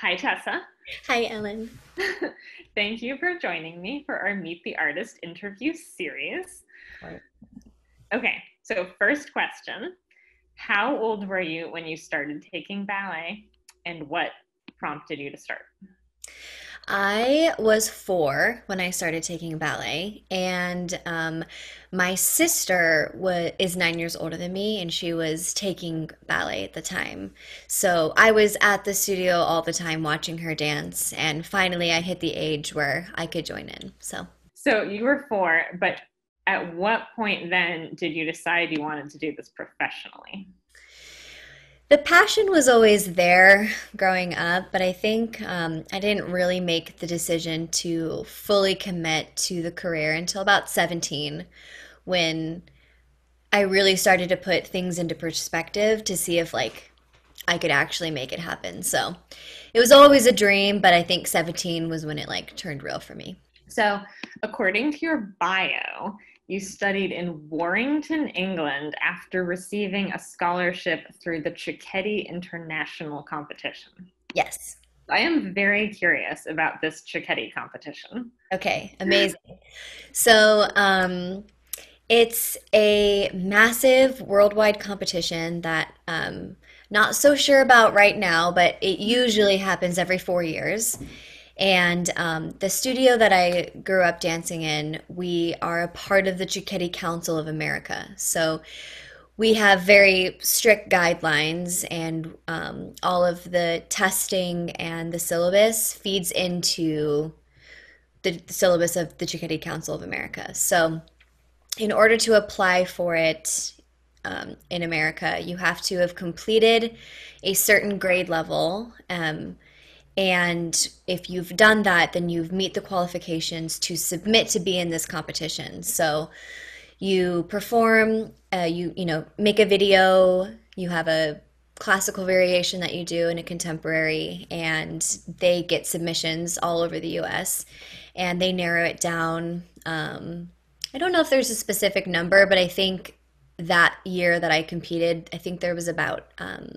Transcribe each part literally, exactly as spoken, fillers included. Hi, Tessa. Hi, Ellen. Thank you for joining me for our Meet the Artist interview series. Right. Okay, so first question. How old were you when you started taking ballet, and what prompted you to start? I was four when I started taking ballet, and um, my sister was, is nine years older than me, and she was taking ballet at the time. So I was at the studio all the time watching her dance, and finally I hit the age where I could join in. So, so you were four, but at what point then did you decide you wanted to do this professionally? The passion was always there growing up, but I think um, I didn't really make the decision to fully commit to the career until about seventeen, when I really started to put things into perspective to see if like I could actually make it happen. So it was always a dream, but I think seventeen was when it like turned real for me. So according to your bio, you studied in Warrington, England, after receiving a scholarship through the Cecchetti International Competition. Yes. I am very curious about this Cecchetti competition. Okay, amazing. So um, it's a massive worldwide competition that um, not so sure about right now, but it usually happens every four years. And um, the studio that I grew up dancing in, we are a part of the Cecchetti Council of America. So we have very strict guidelines, and um, all of the testing and the syllabus feeds into the syllabus of the Cecchetti Council of America. So in order to apply for it um, in America, you have to have completed a certain grade level. Um, And if you've done that, then you've met the qualifications to submit to be in this competition. So you perform, uh, you, you know, make a video, you have a classical variation that you do and a contemporary, and they get submissions all over the U S and they narrow it down. Um, I don't know if there's a specific number, but I think that year that I competed, I think there was about um,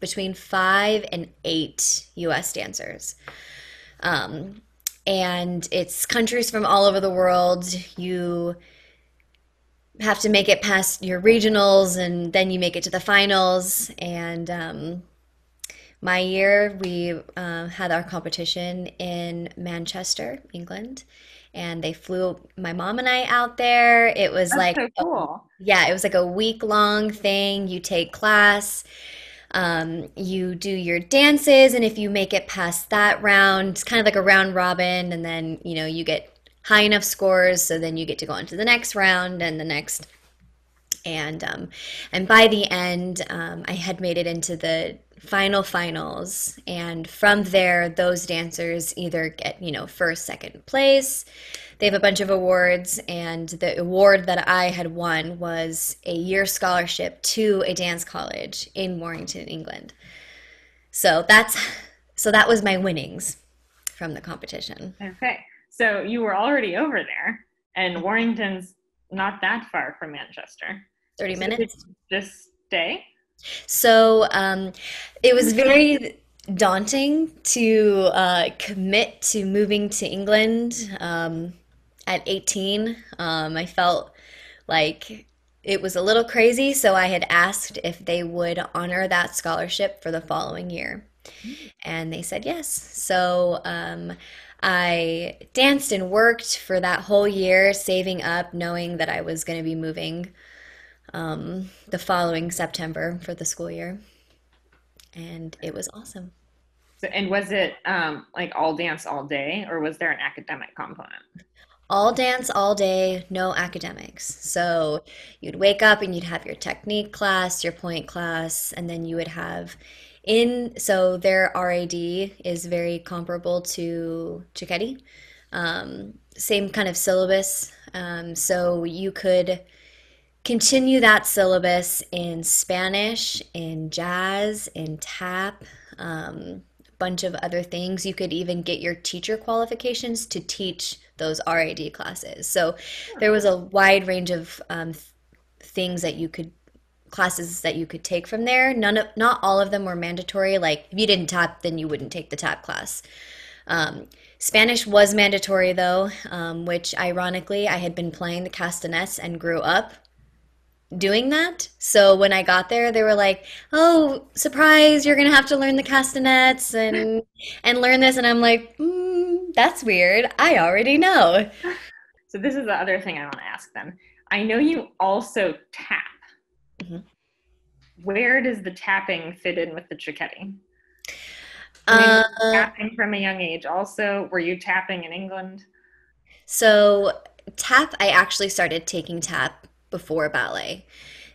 between five and eight U S dancers. Um, and it's countries from all over the world. You have to make it past your regionals, and then you make it to the finals. And um, my year, we uh, had our competition in Manchester, England. And they flew my mom and I out there. It was That's like, so cool. a, yeah, it was like a week long thing. You take class, um, you do your dances. And if you make it past that round, it's kind of like a round robin. And then, you know, you get high enough scores. So then you get to go on to the next round and the next. And, um, and by the end, um, I had made it into the final finals, and from there those dancers either get, you know, first, second place. They have a bunch of awards, and the award that I had won was a year scholarship to a dance college in Warrington, England. So that's so that was my winnings from the competition. Okay, so you were already over there, and Warrington's not that far from Manchester. thirty minutes. So this day. So um, it was very daunting to uh, commit to moving to England um, at eighteen. Um, I felt like it was a little crazy, so I had asked if they would honor that scholarship for the following year, and they said yes. So um, I danced and worked for that whole year, saving up, knowing that I was going to be moving Um, the following September for the school year, and it was awesome. So, and was it um, like all dance all day, or was there an academic component? All dance all day, no academics. So you'd wake up and you'd have your technique class, your point class, and then you would have in, so their R A D is very comparable to Cecchetti, um, same kind of syllabus. Um, so you could continue that syllabus in Spanish, in jazz, in tap, um, a bunch of other things. You could even get your teacher qualifications to teach those R A D classes. So there was a wide range of um, things that you could, classes that you could take from there. None of, not all of them were mandatory. Like if you didn't tap, then you wouldn't take the tap class. Um, Spanish was mandatory though, um, which ironically I had been playing the castanets and grew up doing that. So when I got there, they were like, "Oh, surprise! You're gonna have to learn the castanets and and learn this." And I'm like, mm, "That's weird. I already know." So this is the other thing I want to ask them. I know you also tap. Mm-hmm. Where does the tapping fit in with the Cecchetti? I mean, uh, tapping from a young age also. Were you tapping in England? So tap, I actually started taking tap before ballet.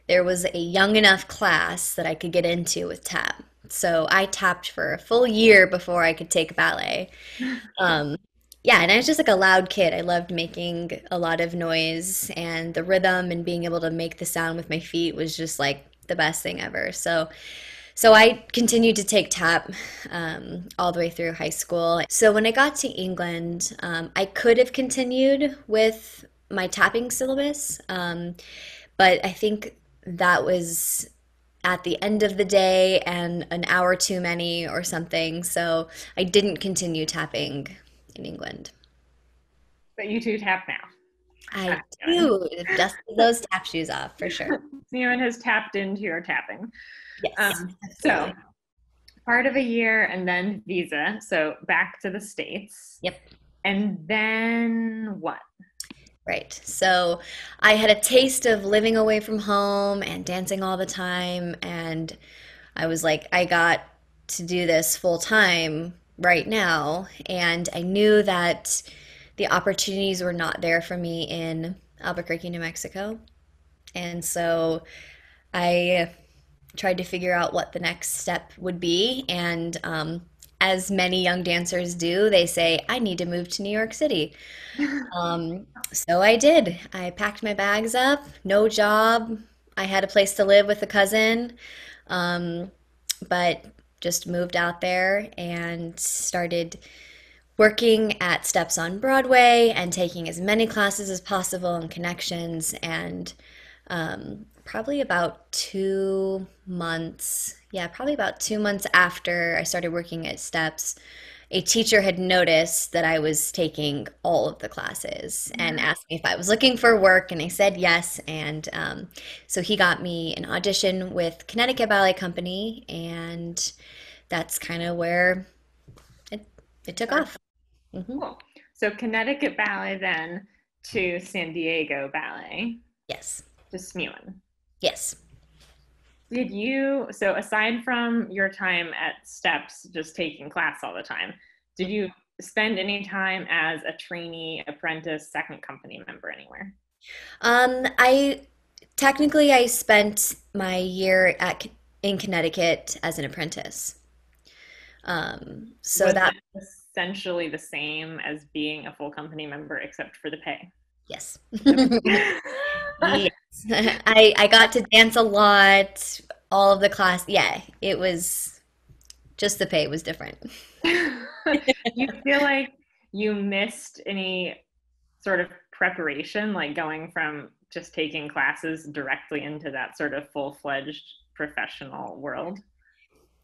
There was a young enough class that I could get into with tap. So I tapped for a full year before I could take ballet. Um, yeah, and I was just like a loud kid. I loved making a lot of noise, and the rhythm and being able to make the sound with my feet was just like the best thing ever. So So I continued to take tap um, all the way through high school. So when I got to England, um, I could have continued with my tapping syllabus, um, but I think that was at the end of the day and an hour too many or something. So I didn't continue tapping in England. But you do tap now. I do. Dust those tap shoes off for sure. Smuin has tapped into your tapping. Yes, um, so part of a year and then visa, so back to the States. Yep. And then what? Right. So I had a taste of living away from home and dancing all the time, and I was like, I got to do this full time right now, and I knew that the opportunities were not there for me in Albuquerque, New Mexico, and so I tried to figure out what the next step would be. And um, as many young dancers do, they say, I need to move to New York City. Um, so I did. I packed my bags up, no job. I had a place to live with a cousin, um, but just moved out there and started working at Steps on Broadway and taking as many classes as possible and connections. And um, probably about two months, yeah, probably about two months after I started working at Steps, a teacher had noticed that I was taking all of the classes and asked me if I was looking for work, and I said yes, and um, so he got me an audition with Connecticut Ballet Company, and that's kind of where it, it took off. Mm-hmm. Cool. So Connecticut Ballet then to San Diego Ballet. Yes. To Smuin. Yes. Did you, so aside from your time at Steps, just taking class all the time, did you spend any time as a trainee, apprentice, second company member anywhere? Um, I, technically I spent my year at, in Connecticut as an apprentice. Um, so was that was essentially the same as being a full company member except for the pay. Yes. Yes. I, I got to dance a lot, all of the class. Yeah, it was just the pay was different. You feel like you missed any sort of preparation, like going from just taking classes directly into that sort of full-fledged professional world?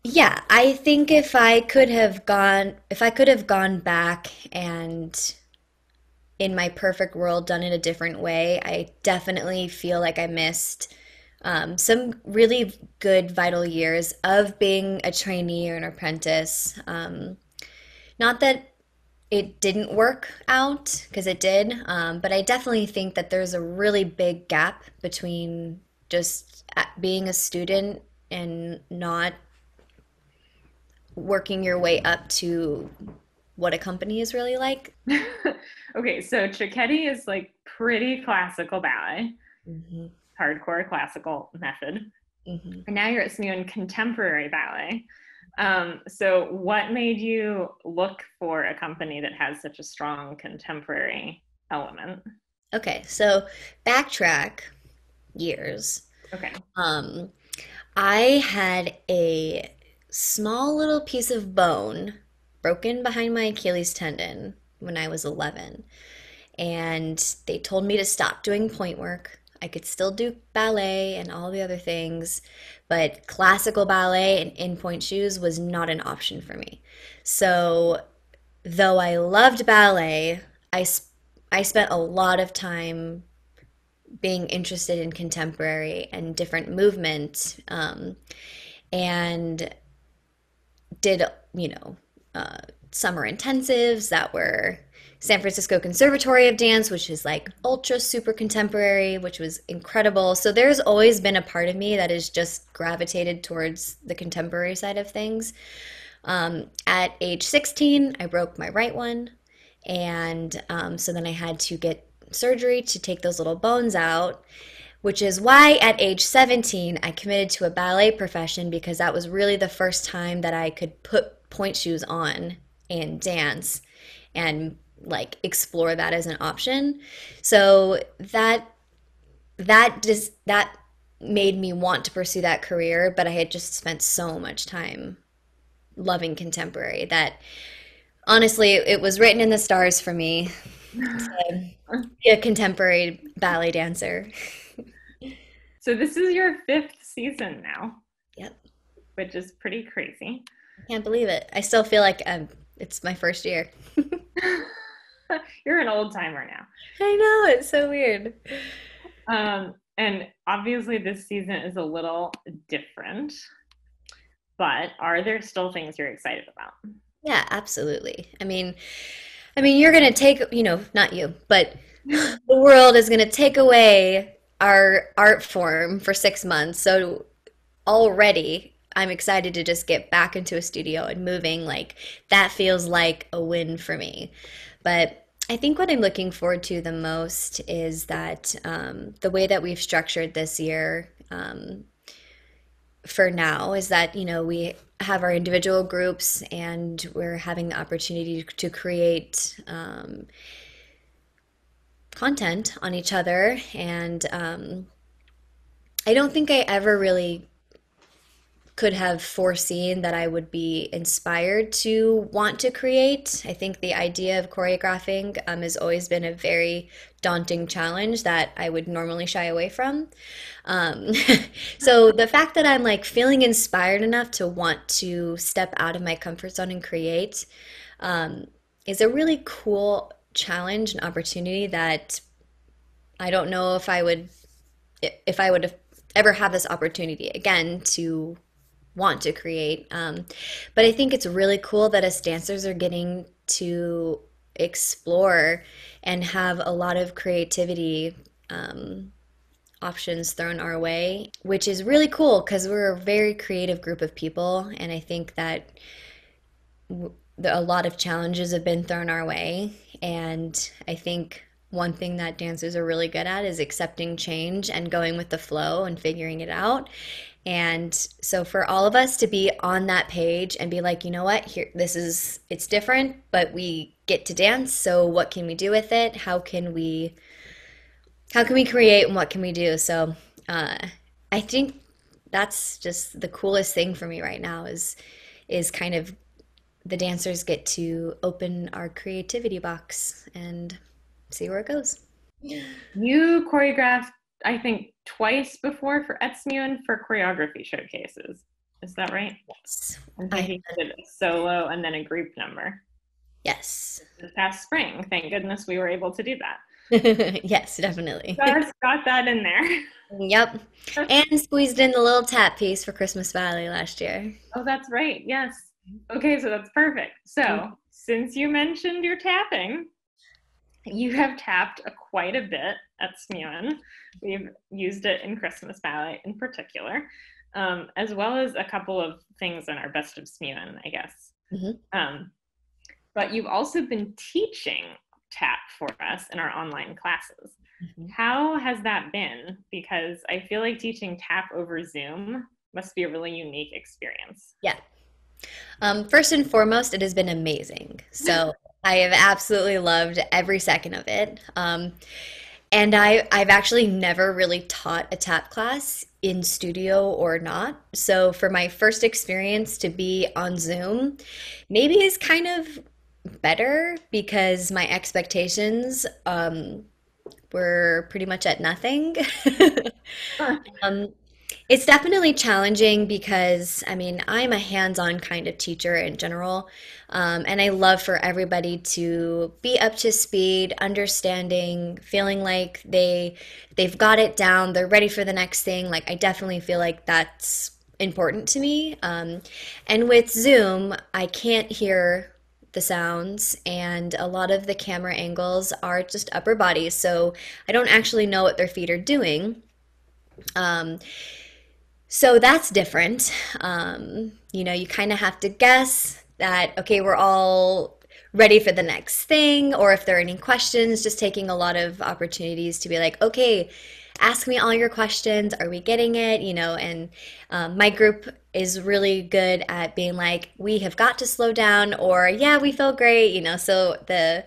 Yeah, I think if I could have gone, if I could have gone back and in my perfect world done it a different way, I definitely feel like I missed um, some really good vital years of being a trainee or an apprentice. Um, not that it didn't work out, because it did, um, but I definitely think that there's a really big gap between just being a student and not working your way up to what a company is really like. Okay, so Cecchetti is like pretty classical ballet, mm-hmm. hardcore classical method. Mm-hmm. And now you're at Smuin Contemporary Ballet. Um, so what made you look for a company that has such a strong contemporary element? Okay, so backtrack years. Okay. Um, I had a small little piece of bone broken behind my Achilles tendon when I was eleven, and they told me to stop doing point work. I could still do ballet and all the other things, but classical ballet and in-point shoes was not an option for me. So though I loved ballet, I, sp- I spent a lot of time being interested in contemporary and different movement, um, and did, you know, uh, summer intensives that were San Francisco Conservatory of Dance, which is like ultra super contemporary, which was incredible. So there's always been a part of me that has just gravitated towards the contemporary side of things. Um, at age sixteen, I broke my right one. And um, so then I had to get surgery to take those little bones out, which is why at age seventeen, I committed to a ballet profession, because that was really the first time that I could put point shoes on and dance and like explore that as an option. So that that just that made me want to pursue that career, but I had just spent so much time loving contemporary that honestly it was written in the stars for me to be a contemporary ballet dancer. So this is your fifth season now. Yep. Which is pretty crazy. I can't believe it. I still feel like um, it's my first year. You're an old timer now. I know, it's so weird. Um, and obviously this season is a little different, but are there still things you're excited about? Yeah, absolutely. I mean, I mean, you're going to take, you know, not you, but the world is going to take away our art form for six months. So already I'm excited to just get back into a studio and moving. Like, that feels like a win for me. But I think what I'm looking forward to the most is that um, the way that we've structured this year um, for now is that, you know, we have our individual groups and we're having the opportunity to create um, content on each other. And um, I don't think I ever really could have foreseen that I would be inspired to want to create. I think the idea of choreographing um, has always been a very daunting challenge that I would normally shy away from. Um, so the fact that I'm like feeling inspired enough to want to step out of my comfort zone and create um, is a really cool challenge and opportunity that I don't know if I would, if I would have ever have this opportunity again to want to create. Um, but I think it's really cool that us dancers are getting to explore and have a lot of creativity um, options thrown our way, which is really cool because we're a very creative group of people. And I think that w- a lot of challenges have been thrown our way. And I think one thing that dancers are really good at is accepting change and going with the flow and figuring it out. And so for all of us to be on that page and be like, you know what, here, this is, it's different, but we get to dance. So what can we do with it? How can we, how can we create and what can we do? So uh, I think that's just the coolest thing for me right now is, is kind of the dancers get to open our creativity box and see where it goes. You choreographed, I think, twice before for Smuin for choreography showcases. Is that right? Yes. I'm thinking I did a solo and then a group number. Yes. This past spring. Thank goodness we were able to do that. Yes, definitely. Stars got that in there. Yep. And squeezed in the little tap piece for Christmas Valley last year. Oh, that's right. Yes. Okay, so that's perfect. So mm-hmm. Since you mentioned your tapping, you have tapped a quite a bit at Smuin. We've used it in Christmas Ballet in particular, um, as well as a couple of things in our Best of Smuin, I guess. Mm-hmm. Um, but you've also been teaching tap for us in our online classes. Mm-hmm. How has that been? Because I feel like teaching tap over Zoom must be a really unique experience. Yeah. Um, first and foremost, it has been amazing. So I have absolutely loved every second of it. Um, and I, I've actually never really taught a tap class in studio or not. So for my first experience to be on Zoom, maybe is kind of better because my expectations um, we're pretty much at nothing. Huh. um, it's definitely challenging because, I mean, I'm a hands-on kind of teacher in general, um, and I love for everybody to be up to speed, understanding, feeling like they, they've got it down, they're ready for the next thing. Like, I definitely feel like that's important to me. Um, and with Zoom, I can't hear the sounds, and a lot of the camera angles are just upper body, so I don't actually know what their feet are doing. Um, so that's different. Um, you know, you kind of have to guess that, okay, we're all ready for the next thing, or if there are any questions, just taking a lot of opportunities to be like, okay, ask me all your questions. Are we getting it? You know, and um, my group is really good at being like, we have got to slow down, or yeah, we feel great, you know, so the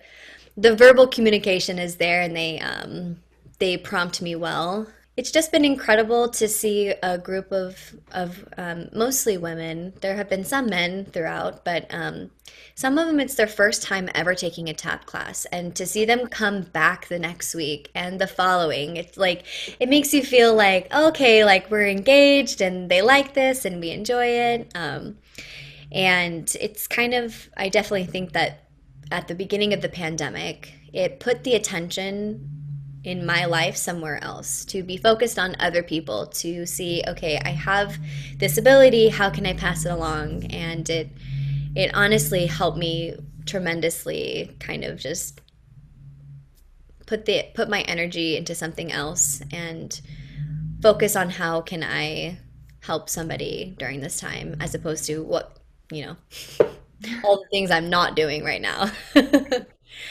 the verbal communication is there, and they um, they prompt me well. It's just been incredible to see a group of, of um, mostly women. There have been some men throughout, but um, some of them, it's their first time ever taking a tap class. And to see them come back the next week and the following, it's like, it makes you feel like, okay, like we're engaged and they like this and we enjoy it. Um, and it's kind of, I definitely think that at the beginning of the pandemic, it put the attention in my life somewhere else, to be focused on other people, to see, okay, I have this ability, how can I pass it along? And it it honestly helped me tremendously, kind of just put the put my energy into something else and focus on how can I help somebody during this time, as opposed to what, you know, all the things I'm not doing right now.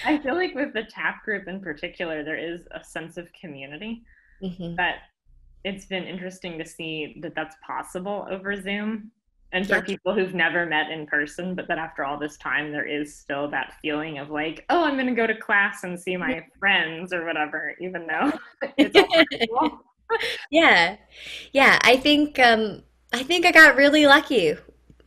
I feel like with the tap group in particular, there is a sense of community, mm-hmm. but it's been interesting to see that that's possible over Zoom. And for yeah. people who've never met in person, but that after all this time, there is still that feeling of like, oh, I'm going to go to class and see my friends or whatever, even though it's all virtual. Yeah. Yeah. I think, um, I think I got really lucky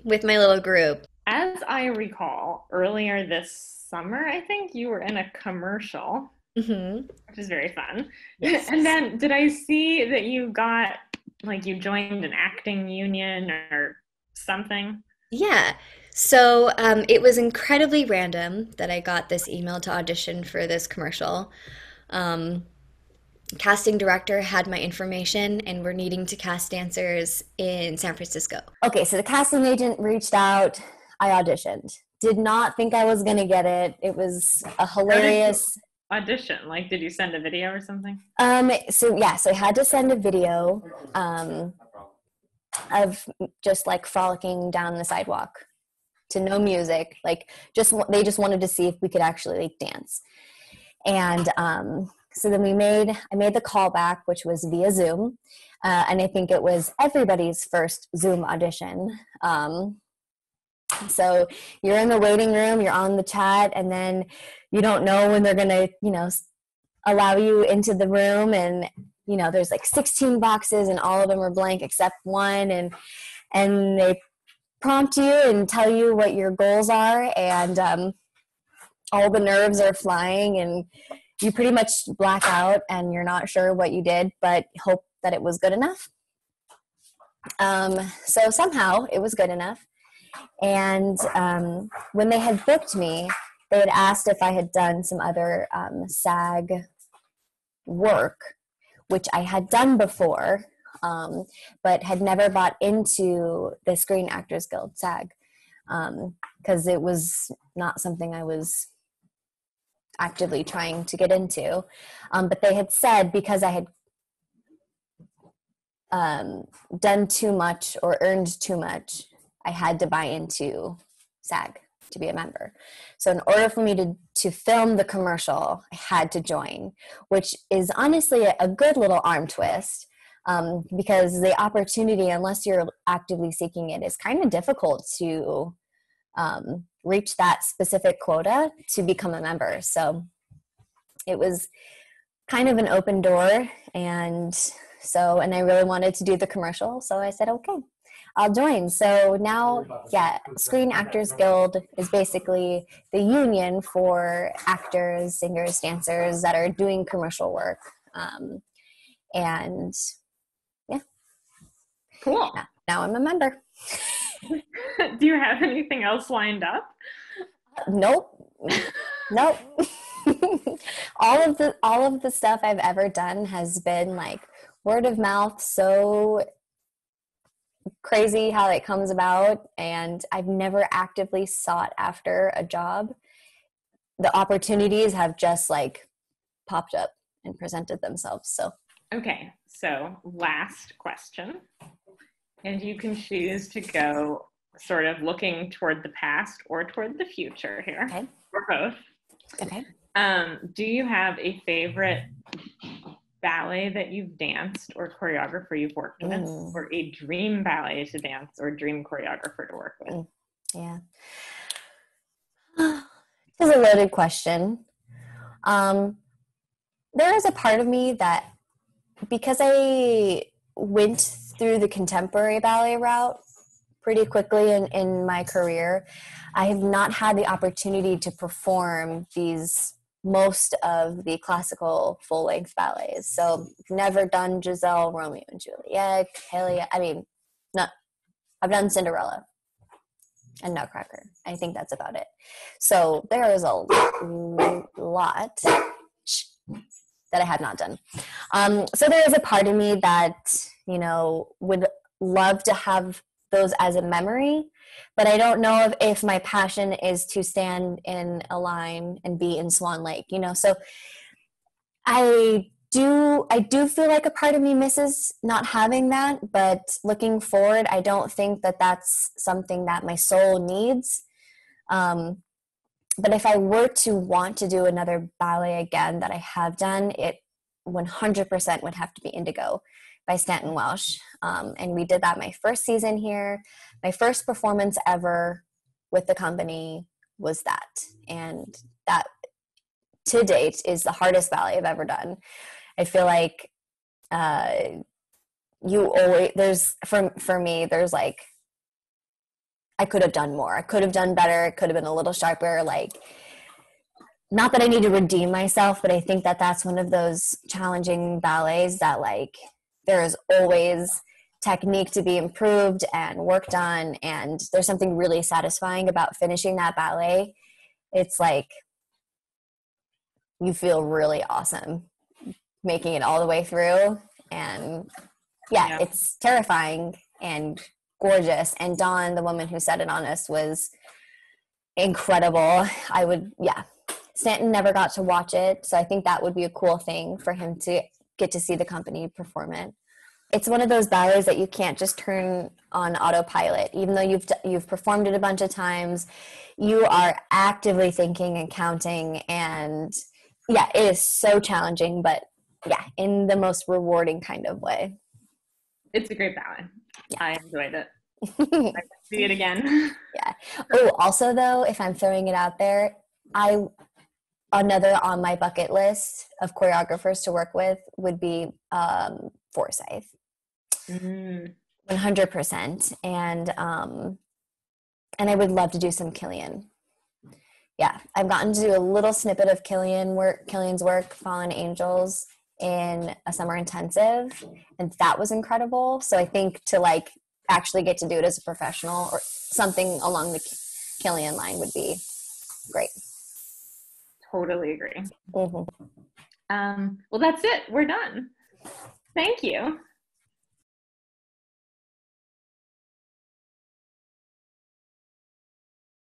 with my little group. As I recall, earlier this summer, I think you were in a commercial, mm-hmm. which is very fun. Yes. And then did I see that you got, like, you joined an acting union or something? Yeah. So um, it was incredibly random that I got this email to audition for this commercial. Um, casting director had my information, and we're needing to cast dancers in San Francisco. Okay, so the casting agent reached out. I auditioned. Did not think I was going to get it. It was a hilarious audition. Like, did you send a video or something? Um, so yeah, so I had to send a video um, of just like frolicking down the sidewalk to no music. Like, just, they just wanted to see if we could actually like dance. And um, so then we made, I made the callback, which was via Zoom. Uh, and I think it was everybody's first Zoom audition. Um, So you're in the waiting room, you're on the chat, and then you don't know when they're going to, you know, allow you into the room. And, you know, there's like sixteen boxes and all of them are blank except one. And, and they prompt you and tell you what your goals are. And um, all the nerves are flying and you pretty much black out and you're not sure what you did, but hope that it was good enough. Um, so somehow it was good enough. And um, when they had booked me, they had asked if I had done some other um, SAG work, which I had done before, um, but had never bought into the Screen Actors Guild SAG, because um, it was not something I was actively trying to get into. Um, but they had said because I had um, done too much or earned too much, I had to buy into SAG to be a member. So in order for me to, to film the commercial, I had to join, which is honestly a good little arm twist, um, because the opportunity, unless you're actively seeking it, is kind of difficult to um, reach that specific quota to become a member. So it was kind of an open door. And so, and I really wanted to do the commercial. So I said, okay, I'll join. So now, yeah, Screen Actors Guild is basically the union for actors, singers, dancers that are doing commercial work. Um, and yeah. Cool. Now, now I'm a member. Do you have anything else lined up? Nope. Nope. all of the all of the stuff I've ever done has been like word of mouth. So crazy how it comes about, and I've never actively sought after a job. The opportunities have just like popped up and presented themselves. So okay, so last question, and you can choose to go sort of looking toward the past or toward the future here. Okay. Or both. Okay. Um, do you have a favorite ballet that you've danced or choreographer you've worked with, mm. or a dream ballet to dance or dream choreographer to work with? Yeah. This is a loaded question. Um, there is a part of me that, because I went through the contemporary ballet route pretty quickly in, in my career, I have not had the opportunity to perform these most of the classical full-length ballets. So never done Giselle, Romeo and Juliet, Kylián. I mean, not, I've done Cinderella and Nutcracker. I think that's about it. So there is a lot that I had not done. Um, so there is a part of me that, you know, would love to have those as a memory, but I don't know if, if my passion is to stand in a line and be in Swan Lake, you know. So I do, I do feel like a part of me misses not having that, but looking forward, I don't think that that's something that my soul needs. Um, but if I were to want to do another ballet again that I have done, it one hundred percent would have to be Indigo by Stanton Welsh. Um, and we did that my first season here. My first performance ever with the company was that. And that, to date, is the hardest ballet I've ever done. I feel like uh, you always, there's, for, for me, there's like, I could have done more. I could have done better. It could have been a little sharper. Like, not that I need to redeem myself, but I think that that's one of those challenging ballets that like, there is always technique to be improved and worked on, and there's something really satisfying about finishing that ballet. It's like you feel really awesome making it all the way through, and yeah, yeah. It's terrifying and gorgeous, and Dawn, the woman who set it on us, was incredible. I would, yeah. Stanton never got to watch it, so I think that would be a cool thing for him to get to see the company perform it. It's one of those ballets that you can't just turn on autopilot. Even though you've you've performed it a bunch of times, you are actively thinking and counting, and yeah, it is so challenging, but yeah, in the most rewarding kind of way. It's a great ballet. Yeah. I enjoyed it. I see it again. Yeah. Oh, also though, if I'm throwing it out there, I. Another on my bucket list of choreographers to work with would be um, Forsythe, mm. one hundred percent. And um, and I would love to do some Kylián. Yeah, I've gotten to do a little snippet of Kylián work, Kylián's work, Fallen Angels, in a summer intensive, and that was incredible. So I think to like actually get to do it as a professional or something along the Kylián line would be great. Totally agree. Mm-hmm. Um, well, that's it. We're done. Thank you.